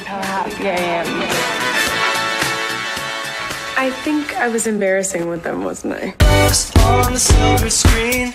Perhaps, yeah. I think I was embarrassing with them, wasn't I? On the silver screen.